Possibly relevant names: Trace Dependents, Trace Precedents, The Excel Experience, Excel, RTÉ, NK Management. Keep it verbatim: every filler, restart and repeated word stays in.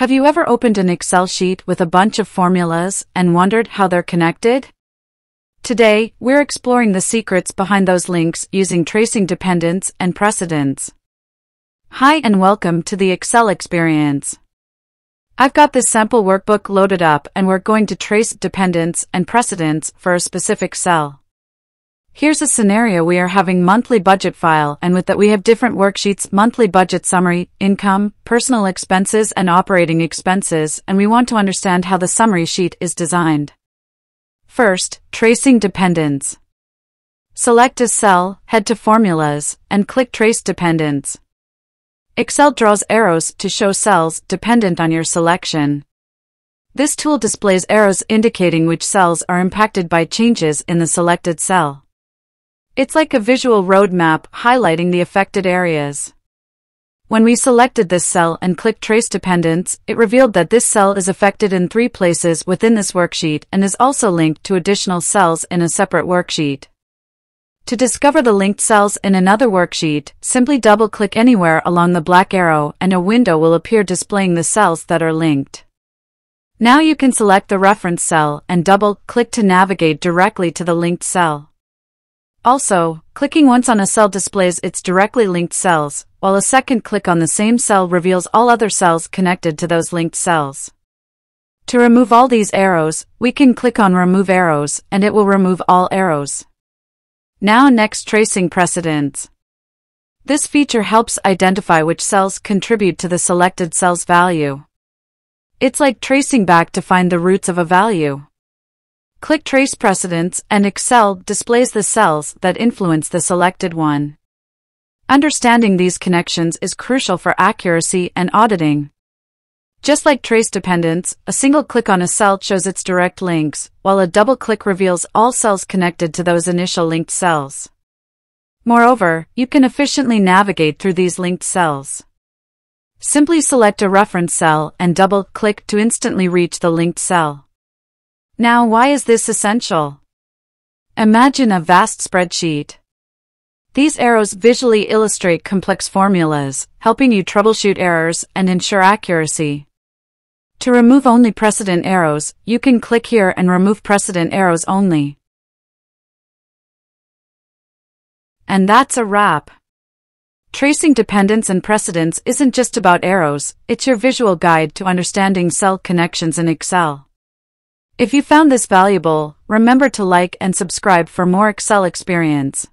Have you ever opened an Excel sheet with a bunch of formulas and wondered how they're connected? Today, we're exploring the secrets behind those links using tracing dependents and precedents. Hi and welcome to the Excel Experience. I've got this sample workbook loaded up and we're going to trace dependents and precedents for a specific cell. Here's a scenario: we are having monthly budget file, and with that we have different worksheets: monthly budget summary, income, personal expenses and operating expenses, and we want to understand how the summary sheet is designed. First, tracing dependents. Select a cell, head to formulas, and click trace dependents. Excel draws arrows to show cells dependent on your selection. This tool displays arrows indicating which cells are impacted by changes in the selected cell. It's like a visual roadmap highlighting the affected areas. When we selected this cell and clicked Trace Dependents, it revealed that this cell is affected in three places within this worksheet and is also linked to additional cells in a separate worksheet. To discover the linked cells in another worksheet, simply double-click anywhere along the black arrow and a window will appear displaying the cells that are linked. Now you can select the reference cell and double-click to navigate directly to the linked cell. Also, clicking once on a cell displays its directly linked cells, while a second click on the same cell reveals all other cells connected to those linked cells. To remove all these arrows, we can click on Remove Arrows, and it will remove all arrows. Now next, tracing precedents. This feature helps identify which cells contribute to the selected cell's value. It's like tracing back to find the roots of a value. Click Trace Precedents and Excel displays the cells that influence the selected one. Understanding these connections is crucial for accuracy and auditing. Just like Trace Dependents, a single click on a cell shows its direct links, while a double click reveals all cells connected to those initial linked cells. Moreover, you can efficiently navigate through these linked cells. Simply select a reference cell and double click to instantly reach the linked cell. Now, why is this essential? Imagine a vast spreadsheet. These arrows visually illustrate complex formulas, helping you troubleshoot errors and ensure accuracy. To remove only precedent arrows, you can click here and remove precedent arrows only. And that's a wrap. Tracing dependents and precedents isn't just about arrows, it's your visual guide to understanding cell connections in Excel. If you found this valuable, remember to like and subscribe for more Excel experience.